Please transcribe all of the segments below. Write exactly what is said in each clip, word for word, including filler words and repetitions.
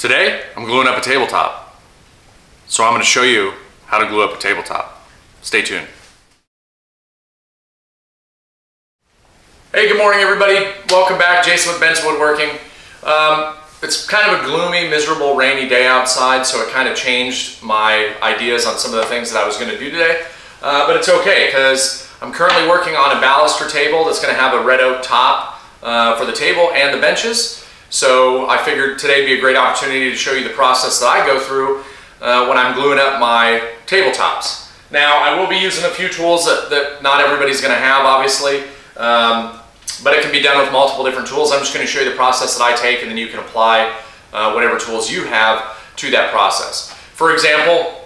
Today, I'm gluing up a tabletop. So I'm gonna show you how to glue up a tabletop. Stay tuned. Hey, good morning everybody. Welcome back, Jason with Bent's Woodworking. Um, it's kind of a gloomy, miserable, rainy day outside, so it kind of changed my ideas on some of the things that I was gonna do today. Uh, but it's okay, because I'm currently working on a baluster table that's gonna have a red oak top uh, for the table and the benches. So I figured today would be a great opportunity to show you the process that I go through uh, when I'm gluing up my tabletops. Now, I will be using a few tools that, that not everybody's going to have, obviously, um, but it can be done with multiple different tools. I'm just going to show you the process that I take, and then you can apply uh, whatever tools you have to that process. For example,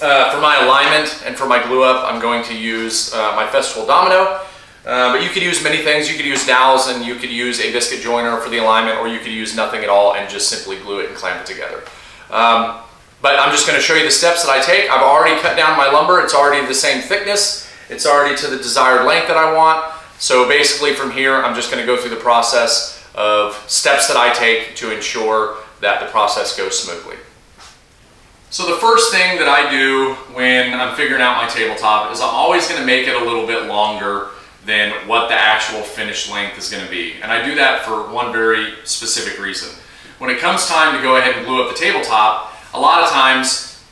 uh, for my alignment and for my glue up, I'm going to use uh, my Festool Domino. Uh, but you could use many things. You could use dowels, and you could use a biscuit joiner for the alignment, or you could use nothing at all and just simply glue it and clamp it together. Um, but I'm just going to show you the steps that I take. I've already cut down my lumber. It's already the same thickness. It's already to the desired length that I want. So basically from here, I'm just going to go through the process of steps that I take to ensure that the process goes smoothly. So the first thing that I do when I'm figuring out my tabletop is I'm always going to make it a little bit longer than what the actual finished length is going to be. And I do that for one very specific reason. When it comes time to go ahead and glue up the tabletop, a lot of times,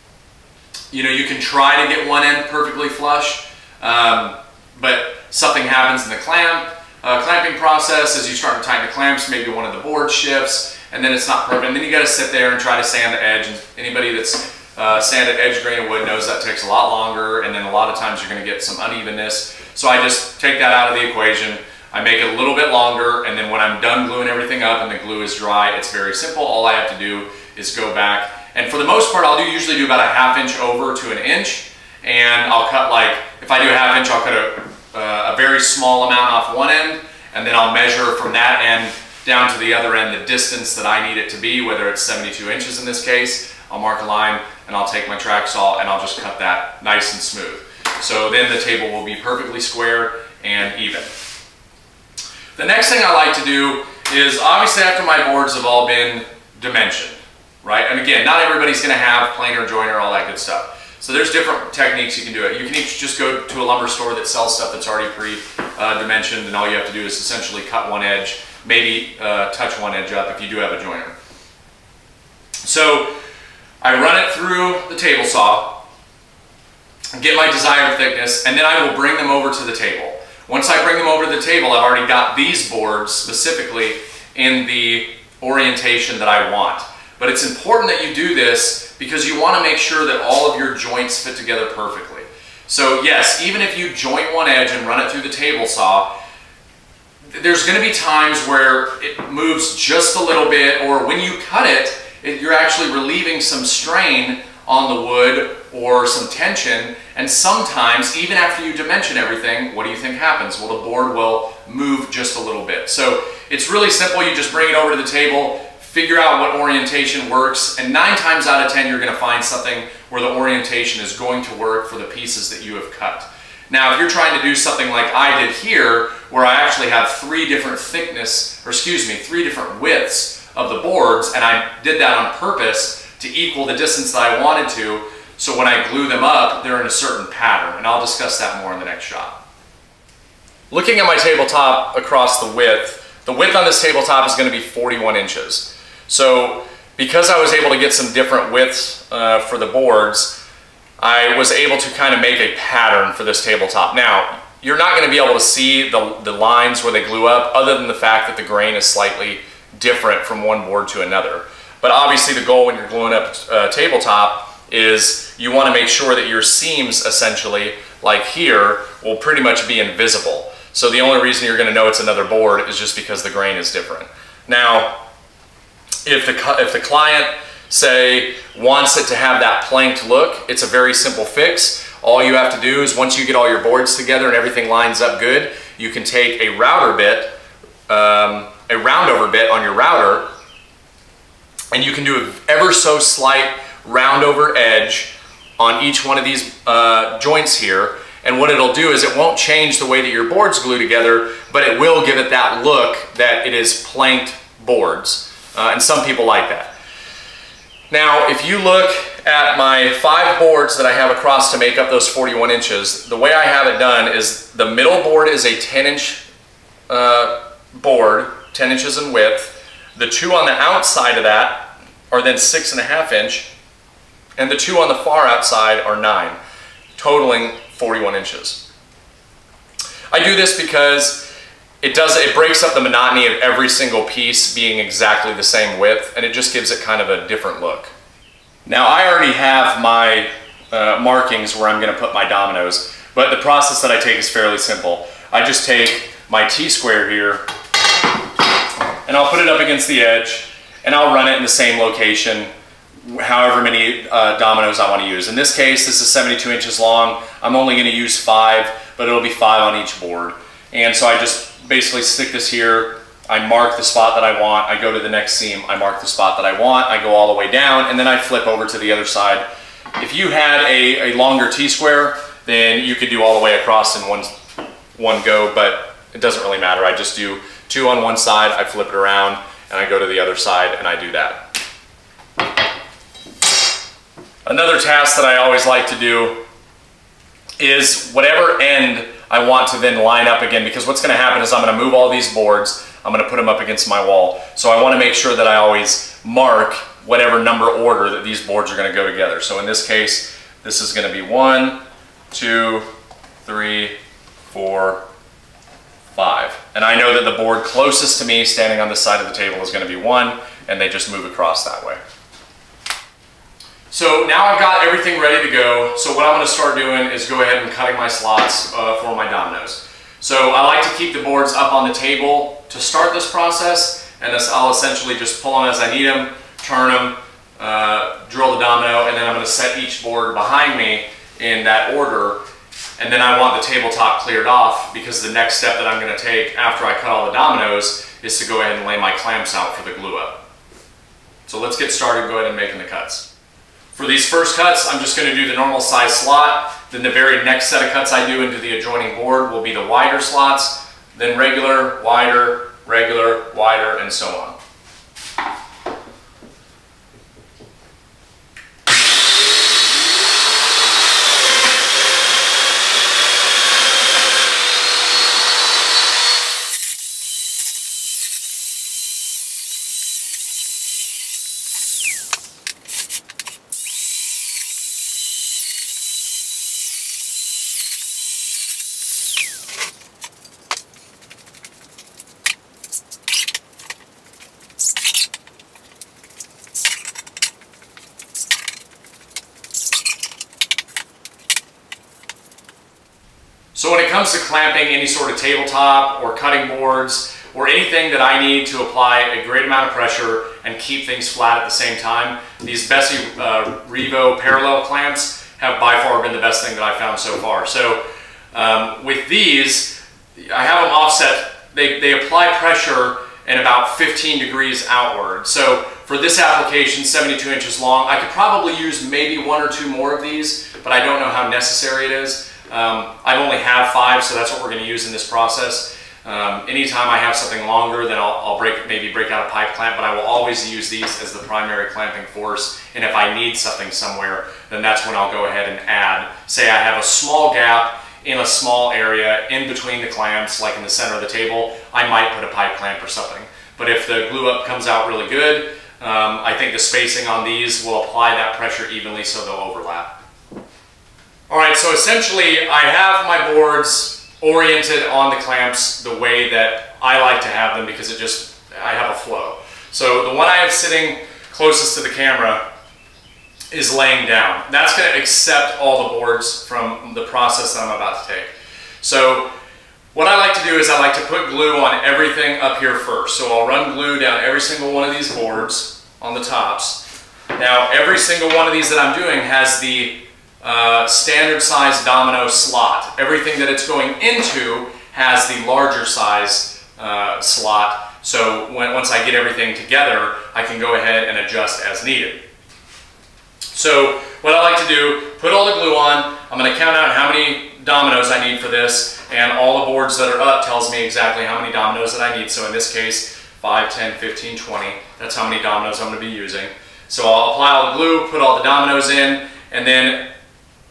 you know, you can try to get one end perfectly flush, um, but something happens in the clamp, uh, clamping process as you start to tighten the clamps, maybe one of the boards shifts, and then it's not perfect. And then you got to sit there and try to sand the edge. And anybody that's uh, sanded edge grain of wood knows that takes a lot longer, and then a lot of times you're going to get some unevenness. So I just take that out of the equation. I make it a little bit longer, and then when I'm done gluing everything up and the glue is dry, it's very simple. All I have to do is go back. And for the most part, I'll do usually do about a half inch over to an inch. And I'll cut like, if I do a half inch, I'll cut a, uh, a very small amount off one end, and then I'll measure from that end down to the other end the distance that I need it to be, whether it's seventy-two inches in this case. I'll mark a line, and I'll take my track saw, and I'll just cut that nice and smooth. So then the table will be perfectly square and even. The next thing I like to do is, obviously after my boards have all been dimensioned, right? And again, not everybody's going to have planer, joiner, all that good stuff. So there's different techniques you can do it. You can each just go to a lumber store that sells stuff that's already pre-dimensioned, uh, and all you have to do is essentially cut one edge, maybe uh, touch one edge up if you do have a joiner. So I run it through the table saw, get my desired thickness, and then I will bring them over to the table. Once I bring them over to the table, I've already got these boards specifically in the orientation that I want. But it's important that you do this because you want to make sure that all of your joints fit together perfectly. So yes, even if you joint one edge and run it through the table saw, there's going to be times where it moves just a little bit, or when you cut it, it you're actually relieving some strain on the wood or some tension. And sometimes, even after you dimension everything, what do you think happens? Well, the board will move just a little bit. So it's really simple. You just bring it over to the table, figure out what orientation works, and nine times out of ten, you're going to find something where the orientation is going to work for the pieces that you have cut. Now, if you're trying to do something like I did here, where I actually have three different thickness, or excuse me, three different widths of the boards, and I did that on purpose to equal the distance that I wanted to, so when I glue them up, they're in a certain pattern, and I'll discuss that more in the next shot. Looking at my tabletop across the width, the width on this tabletop is going to be forty-one inches. So because I was able to get some different widths uh, for the boards, I was able to kind of make a pattern for this tabletop. Now, you're not going to be able to see the, the lines where they glue up, other than the fact that the grain is slightly different from one board to another. But obviously the goal when you're gluing up a tabletop is you want to make sure that your seams, essentially, like here, will pretty much be invisible. So the only reason you're going to know it's another board is just because the grain is different. Now, if the, if the client, say, wants it to have that planked look, it's a very simple fix. All you have to do is, once you get all your boards together and everything lines up good, you can take a router bit, um, a roundover bit on your router, and you can do an ever so slight round over edge on each one of these uh, joints here, and what it'll do is it won't change the way that your boards glue together, but it will give it that look that it is planked boards, uh, and some people like that. Now, if you look at my five boards that I have across to make up those forty-one inches, the way I have it done is the middle board is a ten inch uh, board, ten inches in width. The two on the outside of that are then six and a half inch, and the two on the far outside are nine, totaling forty-one inches. I do this because it does, it breaks up the monotony of every single piece being exactly the same width, and it just gives it kind of a different look. Now, I already have my uh, markings where I'm gonna put my dominoes, but the process that I take is fairly simple. I just take my T-square here, and I'll put it up against the edge, and I'll run it in the same location, however many uh, dominoes I want to use. In this case, this is seventy-two inches long. I'm only going to use five, but it'll be five on each board. And so I just basically stick this here. I mark the spot that I want. I go to the next seam. I mark the spot that I want. I go all the way down, and then I flip over to the other side. If you had a, a longer T-square, then you could do all the way across in one, one go, but it doesn't really matter. I just do two on one side, I flip it around, and I go to the other side, and I do that. Another task that I always like to do is whatever end I want to then line up again, because what's going to happen is I'm going to move all these boards, I'm going to put them up against my wall. So I want to make sure that I always mark whatever number order that these boards are going to go together. So in this case, this is going to be one, two, three, four, five. And I know that the board closest to me standing on this side of the table is going to be one, and they just move across that way. So now I've got everything ready to go. So what I'm going to start doing is go ahead and cutting my slots uh, for my dominoes. So I like to keep the boards up on the table to start this process, and this, I'll essentially just pull them as I need them, turn them, uh, drill the domino, and then I'm going to set each board behind me in that order. And then I want the tabletop cleared off, because the next step that I'm going to take after I cut all the dominoes is to go ahead and lay my clamps out for the glue up. So let's get started, go ahead and making the cuts. For these first cuts, I'm just going to do the normal size slot. Then the very next set of cuts I do into the adjoining board will be the wider slots, then regular, wider, regular, wider, and so on. So when it comes to clamping any sort of tabletop or cutting boards or anything that I need to apply a great amount of pressure and keep things flat at the same time, these Bessey uh, Revo parallel clamps have by far been the best thing that I've found so far. So um, with these, I have them offset. They, they apply pressure and about fifteen degrees outward. So for this application, seventy-two inches long, I could probably use maybe one or two more of these, but I don't know how necessary it is. Um, I only have five, so that's what we're going to use in this process. Um, anytime I have something longer, then I'll, I'll break, maybe break out a pipe clamp, but I will always use these as the primary clamping force, and if I need something somewhere, then that's when I'll go ahead and add. Say I have a small gap in a small area in between the clamps, like in the center of the table, I might put a pipe clamp or something. But if the glue up comes out really good, um, I think the spacing on these will apply that pressure evenly so they'll overlap. Alright, so essentially I have my boards oriented on the clamps the way that I like to have them, because it just, I have a flow. So the one I have sitting closest to the camera is laying down. That's going to accept all the boards from the process that I'm about to take. So what I like to do is I like to put glue on everything up here first. So I'll run glue down every single one of these boards on the tops. Now every single one of these that I'm doing has the Uh, standard size domino slot. Everything that it's going into has the larger size uh, slot, so when, once I get everything together, I can go ahead and adjust as needed. So what I like to do, put all the glue on, I'm going to count out how many dominoes I need for this, and all the boards that are up tells me exactly how many dominoes that I need. So in this case, five, ten, fifteen, twenty, that's how many dominoes I'm going to be using. So I'll apply all the glue, put all the dominoes in, and then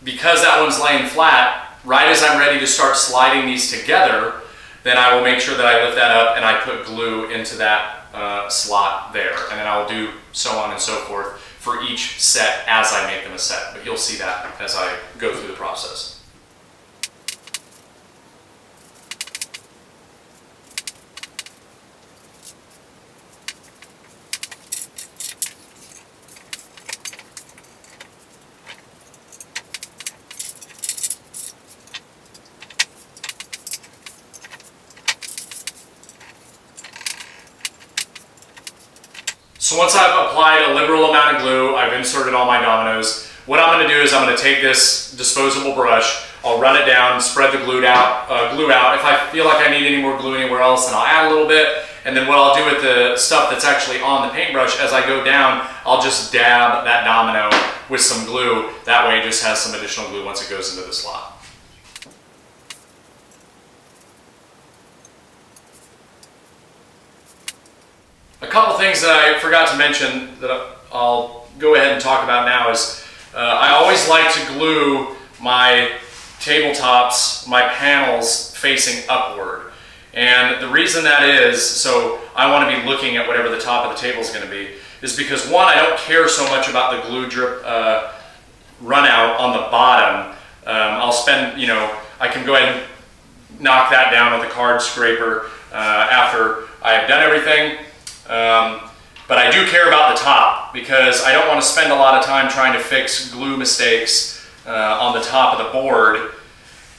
because that one's laying flat, right as I'm ready to start sliding these together, then I will make sure that I lift that up and I put glue into that uh, slot there. And then I will do so on and so forth for each set as I make them a set. But you'll see that as I go through the process. So once I've applied a liberal amount of glue, I've inserted all my dominoes. What I'm going to do is I'm going to take this disposable brush, I'll run it down, spread the glue out, uh, glue out. If I feel like I need any more glue anywhere else, then I'll add a little bit. And then what I'll do with the stuff that's actually on the paintbrush, as I go down, I'll just dab that domino with some glue. That way it just has some additional glue once it goes into the slot. A couple things that I forgot to mention that I'll go ahead and talk about now is uh, I always like to glue my tabletops, my panels, facing upward. And the reason that is, so I want to be looking at whatever the top of the table is going to be, is because one, I don't care so much about the glue drip uh, run out on the bottom. Um, I'll spend, you know, I can go ahead and knock that down with a card scraper uh, after I have done everything. Um, but I do care about the top because I don't want to spend a lot of time trying to fix glue mistakes uh, on the top of the board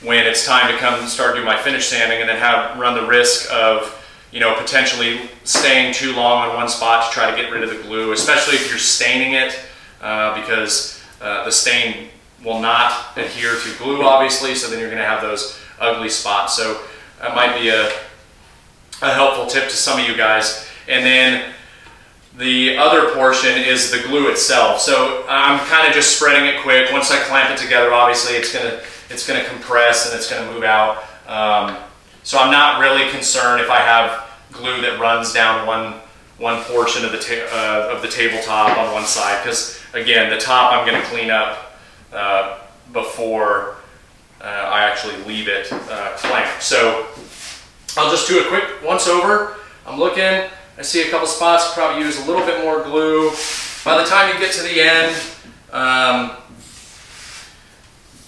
when it's time to come and start doing my finish sanding and then have run the risk of, you know, potentially staying too long on one spot to try to get rid of the glue, especially if you're staining it uh, because uh, the stain will not adhere to glue, obviously, so then you're going to have those ugly spots. So that might be a, a helpful tip to some of you guys. And then the other portion is the glue itself. So I'm kind of just spreading it quick. Once I clamp it together, obviously it's gonna it's gonna compress and it's gonna move out. Um, so I'm not really concerned if I have glue that runs down one one portion of the ta uh, of the tabletop on one side, because again, the top I'm gonna clean up uh, before uh, I actually leave it uh, clamped. So I'll just do a quick once over. I'm looking. I see a couple spots probably use a little bit more glue. By the time you get to the end, um,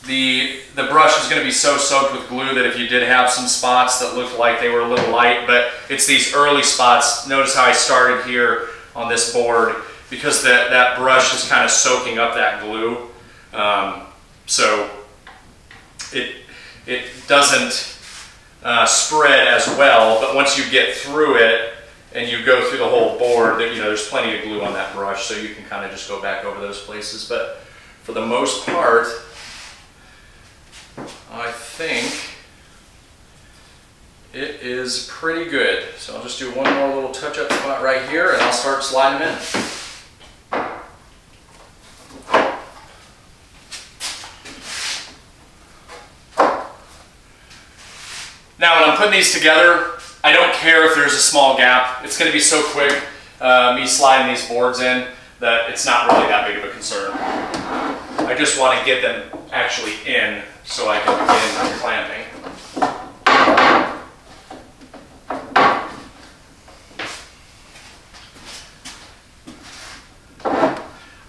the, the brush is going to be so soaked with glue that if you did have some spots that looked like they were a little light, but it's these early spots. Notice how I started here on this board because that, that brush is kind of soaking up that glue. Um, so it, it doesn't uh, spread as well, but once you get through it, and you go through the whole board, you know, there's plenty of glue on that brush, so you can kind of just go back over those places. But for the most part, I think it is pretty good. So I'll just do one more little touch-up spot right here, and I'll start sliding them in. Now, when I'm putting these together, I don't care if there's a small gap. It's going to be so quick, uh, me sliding these boards in, that it's not really that big of a concern. I just want to get them actually in so I can begin clamping.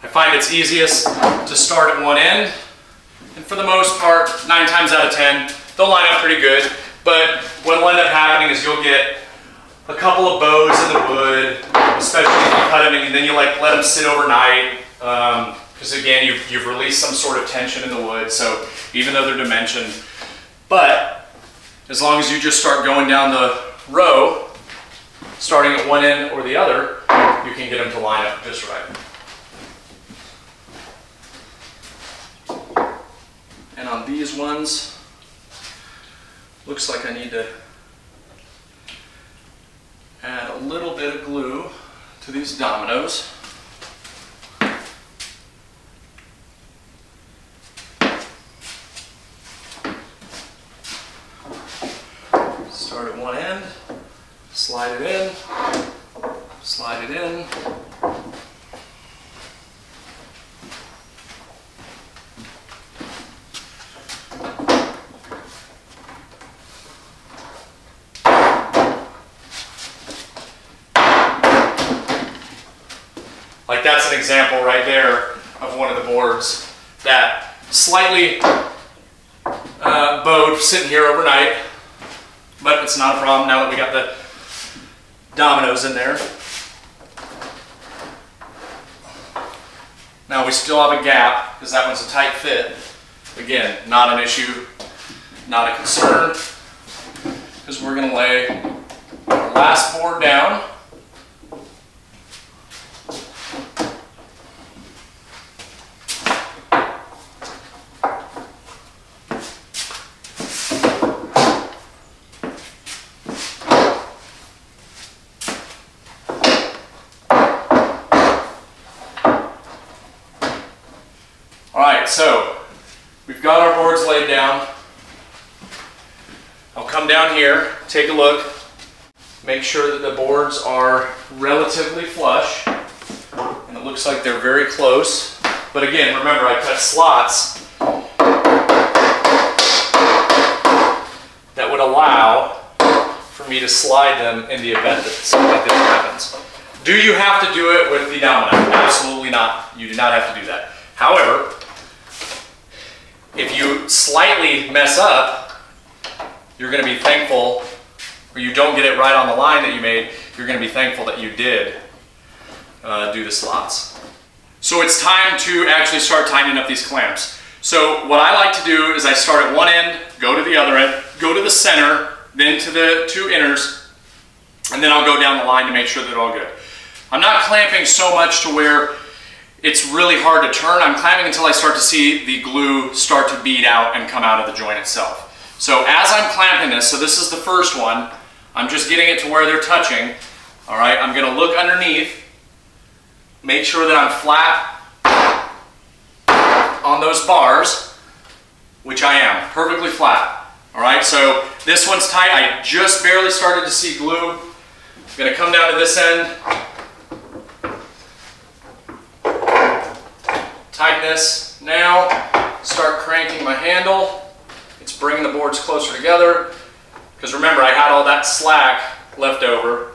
I find it's easiest to start at one end, and for the most part, nine times out of ten, they'll line up pretty good. But what will end up happening is you'll get a couple of bows in the wood, especially if you cut them, and then you like let them sit overnight, because um, again, you've, you've released some sort of tension in the wood, so even though they're dimensioned. But as long as you just start going down the row, starting at one end or the other, you can get them to line up just right. And on these ones, looks like I need to add a little bit of glue to these dominoes. Start at one end, slide it in, slide it in. Like that's an example right there of one of the boards that slightly uh, bowed sitting here overnight, but it's not a problem now that we got the dominoes in there. Now we still have a gap because that one's a tight fit. Again, not an issue, not a concern, because we're going to lay our last board down. Alright, so we've got our boards laid down. I'll come down here, take a look, make sure that the boards are relatively flush, and it looks like they're very close. But again, remember I cut slots that would allow for me to slide them in the event that something like this happens. Do you have to do it with the domino? Absolutely not. You do not have to do that. However, if you slightly mess up, you're going to be thankful, or you don't get it right on the line that you made, you're going to be thankful that you did uh, do the slots. So it's time to actually start tightening up these clamps. So what I like to do is I start at one end, go to the other end, go to the center, then to the two inners, and then I'll go down the line to make sure they're all good. I'm not clamping so much to where it's really hard to turn. I'm clamping until I start to see the glue start to bead out and come out of the joint itself. So as I'm clamping this, so this is the first one, I'm just getting it to where they're touching. All right, I'm gonna look underneath, make sure that I'm flat on those bars, which I am, perfectly flat. All right, so this one's tight. I just barely started to see glue. I'm gonna come down to this end, tighten this now, start cranking my handle. It's bringing the boards closer together, because remember I had all that slack left over.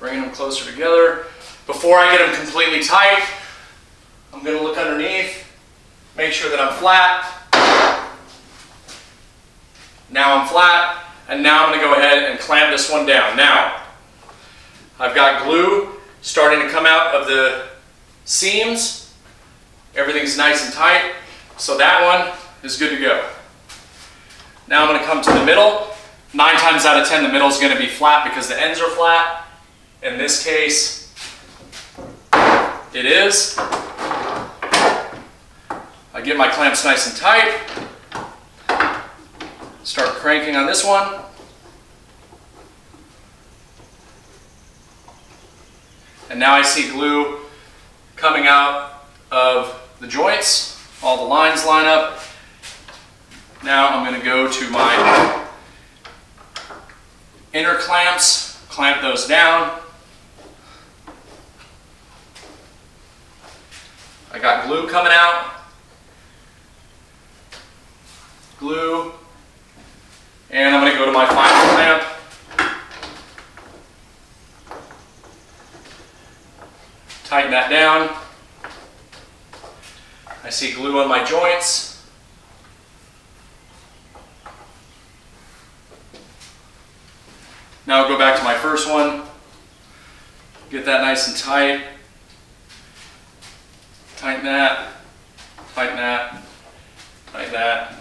Bringing them closer together. Before I get them completely tight, I'm going to look underneath, make sure that I'm flat. Now I'm flat, and now I'm going to go ahead and clamp this one down. Now, I've got glue starting to come out of the seams. Everything's nice and tight, so that one is good to go. Now I'm going to come to the middle. Nine times out of ten, the middle is going to be flat because the ends are flat. In this case, it is. I get my clamps nice and tight. Start cranking on this one. And now I see glue coming out of the joints. All the lines line up. Now I'm going to go to my inner clamps, clamp those down. I got glue coming out. Glue. And I'm going to go to my final clamp. Tighten that down. I see glue on my joints. Now I'll go back to my first one. Get that nice and tight. Tighten that. Tighten that. Tighten that.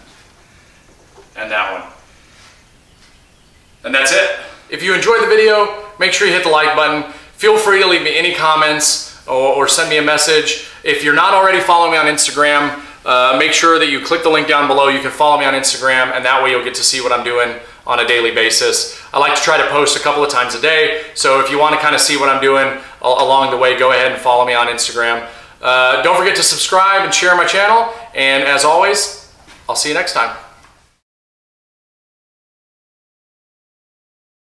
And that one. And that's it. If you enjoyed the video, make sure you hit the like button. Feel free to leave me any comments or, or send me a message. If you're not already following me on Instagram, uh, make sure that you click the link down below. You can follow me on Instagram, and that way you'll get to see what I'm doing on a daily basis. I like to try to post a couple of times a day, so if you want to kind of see what I'm doing along the way, go ahead and follow me on Instagram. Uh, don't forget to subscribe and share my channel, and as always, I'll see you next time.